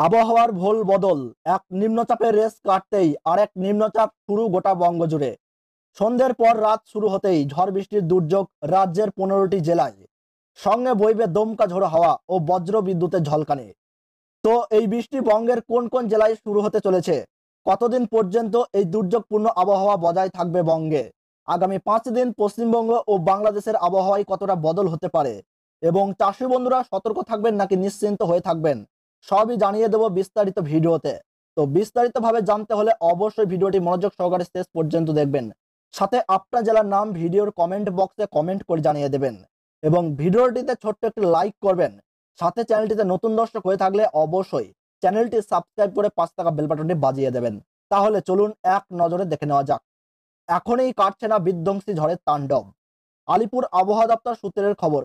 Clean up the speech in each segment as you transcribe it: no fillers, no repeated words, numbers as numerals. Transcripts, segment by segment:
आबहावार भोल बदल एक निम्नचापे रेस काटतेई आरेक निम्नचाप शुरू गोटा बंग जुड़े। सन्धेर पर रात शुरू होतेई झड़ बिस्टिर दुर्योग राज्येर 15टी जेलाय संगे बोइबे दमका झोड़ो हावा और बज्र विद्युते झलकाने। तो एई बिस्टि बंगेर कोन कोन जेलाय शुरू होते चलेछे, कतदिन पर्यन्त एई दुर्योगपूर्ण आबहावा बजाय थाकबे बंगे, आगामी 5 दिन पश्चिमबंग और बांग्लादेशेर आबहावाय कतटा बदल होते पारे एबं चाषी बंधुरा सतर्क थाकबेन नाकि निश्चिंत हये थाकबेन सबই জানিয়ে দেব বিস্তারিত ভিডিওতে। তো বিস্তারিতভাবে জানতে হলে অবশ্যই ভিডিওটি মনোযোগ সহকারে শেষ পর্যন্ত দেখবেন, সাথে আপনার জেলার নাম ভিডিওর কমেন্ট বক্সে কমেন্ট করে জানিয়ে দেবেন এবং ভিডিওটিতে ছোট্ট একটি লাইক করবেন। সাথে চ্যানেলটিতে নতুন দর্শক হয়ে থাকলে অবশ্যই চ্যানেলটি সাবস্ক্রাইব করে 5 টাকা বেল বাটনটি বাজিয়ে দেবেন। তাহলে চলুন এক নজরে দেখে নেওয়া যাক। এখনই কাটছে না বিধ্বংসী ঝড়ের তাণ্ডব। আলিপুর আবহাওয়া দপ্তর সূত্রের খবর,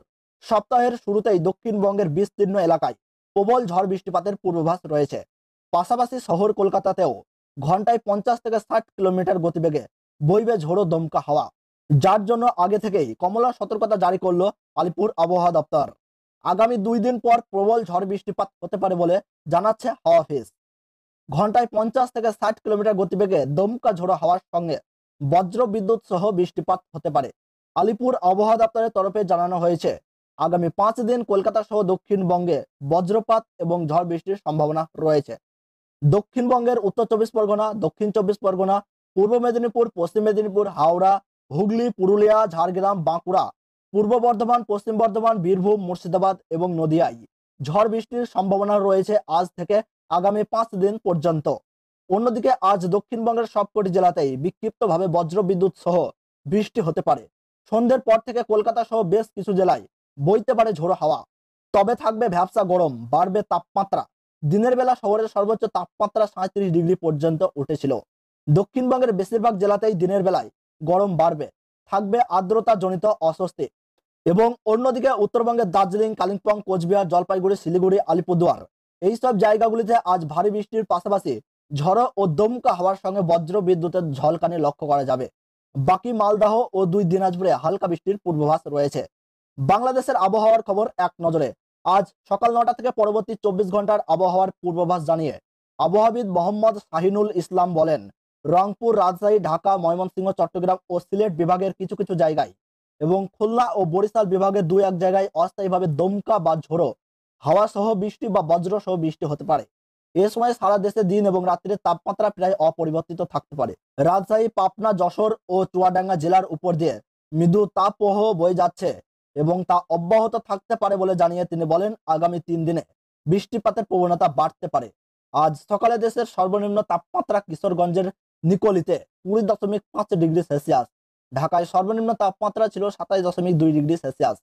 সপ্তাহের শুরুতেই দক্ষিণবঙ্গের বিস্তীর্ণ এলাকায় प्रबल झड़ बिस्टिपातेर पूर्वाभास रही है। पाशापाशी शहर कलकातातेও घंटाय 50 থেকে 60 किलोमीटर गतिवेगे বইবে झोड़ो दमका हावा, जार जन्य आगे थेकेई कमला सतर्कता जारी करलो आलिपुर आबहावा दफ्तर। आगामी 2 दिन पर प्रबल झड़ बिस्टिपात होते पारे बोले जानाচ্ছে हावा अफिस। घंटाय 50 থেকে 60 किलोमीटर गतिवेगे दमका झोड़ो हावार संगे वज्र विद्युत सह बिस्टिपात होते पारे। आलिपुर आबहावा दफ्तरेर तरफे जानानो हयेছে आगामी 5 दिन कलकाता सह दक्षिणबंगे वज्रपात एवं झड़ बिस्टिर सम्भावना रयेछे। दक्षिणबंगेर उत्तर 24 परगना, दक्षिण 24 परगना, पूर्व मेदिनीपुर, पश्चिम मेदिनीपुर, हावड़ा, हुगली, पुरुलिया, झाड़ग्राम, बांकुड़ा, पूर्व बर्धमान, पश्चिम बर्धमान, बीरभूम, मुर्शिदाबाद एवं नदियाय झड़ बिस्टिर सम्भावना रयेछे आज थेके आगामी 5 दिन पर्यन्त। अन्यदिके आज दक्षिणबंगेर सबकटी जेलातेई बिक्षिप्तभावे वज्र विद्युत सह बिस्टि होते पारे। सन्ध्येर पर थेके कलकाता सह बेश किछु जेलाय বইতে পারে ঝোড়ো হাওয়া, তবে থাকবে ভ্যাপসা গরম, বাড়বে তাপমাত্রা। দিনের বেলা শহরের সর্বোচ্চ তাপমাত্রা 37 ডিগ্রি পর্যন্ত উঠেছিল। দক্ষিণবঙ্গের বেশিরভাগ জেলাতেই দিনের বেলায় গরম বাড়বে, থাকবে আর্দ্রতা জনিত অস্বস্তি। এবং অন্যদিকে উত্তরবঙ্গের দার্জিলিং, কালিম্পং, কোচবিহার, জলপাইগুড়ি, শিলিগুড়ি, আলিপুরদুয়ার এইসব জায়গাগুলিতে আজ ভারী বৃষ্টির পাশাপাশি ঝড়ো ও দমকা হাওয়ার সঙ্গে বজ্র বিদ্যুতের ঝলকানি লক্ষ্য করা যাবে। বাকি মালদহ ও 2 দিনাজপুরে হালকা বৃষ্টির পূর্বাভাস রয়েছে। বাংলাদেশের আবহাওয়ার খবর এক নজরে। আজ সকাল 9টা থেকে পরবর্তী 24 ঘন্টার আবহাওয়ার পূর্বাভাস জানিয়ে আবহাওয়াবিদ মোহাম্মদ শাহিনুল ইসলাম বলেন, রংপুর, রাজশাহী, ঢাকা, ময়মনসিংহ, চট্টগ্রাম ও সিলেট বিভাগের কিছু কিছু জায়গায় এবং খুলনা ও বরিশাল বিভাগের 2-1 জায়গায় অস্থায়ীভাবে দমকা বা ঝোড়ো হাওয়া সহ বৃষ্টি বা বজ্র সহ বৃষ্টি হতে পারে। এ সময় সারা দেশে দিন এবং রাত্রির তাপমাত্রা প্রায় অপরিবর্তিত থাকতে পারে। রাজশাহী, পাবনা, যশোর ও চুয়াডাঙ্গা জেলার উপর দিয়ে মৃদু তাপপ্রবাহ বয়ে যাচ্ছে এবং তা অব্যাহত থাকতে পারে বলে জানিয়ে তিনি বলেন আগামী 3 দিনে বৃষ্টিপাতের প্রবণতা বাড়তে পারে। আজ সকালে দেশের সর্বনিম্ন তাপমাত্রা কিশোরগঞ্জের নিকলিতে 20.5 ডিগ্রি সেলসিয়াস, ঢাকায় সর্বনিম্ন তাপমাত্রা ছিল 27.2 ডিগ্রি সেলসিয়াস।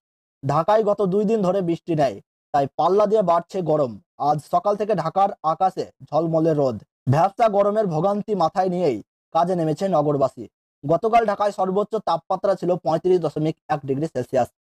ঢাকায় গত 2 দিন ধরে বৃষ্টি নেই, তাই পাল্লা দিয়ে বাড়ছে গরম। আজ সকাল থেকে ঢাকার আকাশে ঝলমলে রোদ, ভ্যাপসা গরমের ভোগান্তি মাথায় নিয়েই কাজে নেমেছে নগরবাসী। গতকাল ঢাকায় সর্বোচ্চ তাপমাত্রা ছিল 35.1 ডিগ্রি সেলসিয়াস,